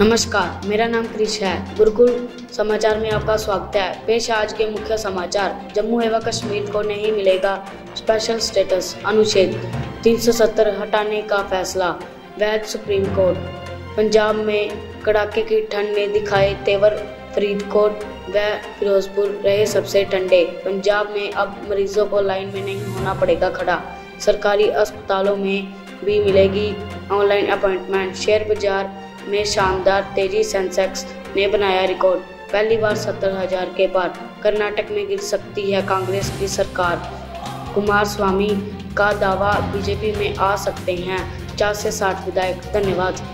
नमस्कार, मेरा नाम कृष है। गुरुकुल समाचार में आपका स्वागत है। पेश आज के मुख्य समाचार। जम्मू एवं कश्मीर को नहीं मिलेगा स्पेशल स्टेटस, अनुच्छेद 370 हटाने का फैसला वैध सुप्रीम कोर्ट। पंजाब में कड़ाके की ठंड में दिखाए तेवर, फरीद कोर्ट व फिरोजपुर रहे सबसे ठंडे। पंजाब में अब मरीजों को लाइन में नहीं होना पड़ेगा खड़ा, सरकारी अस्पतालों में भी मिलेगी ऑनलाइन अपॉइंटमेंट। शेयर बाजार में शानदार तेजी, सेंसेक्स ने बनाया रिकॉर्ड, पहली बार 70,000 के पार। कर्नाटक में गिर सकती है कांग्रेस की सरकार, कुमार स्वामी का दावा, बीजेपी में आ सकते हैं 40 से 60 विधायक। धन्यवाद।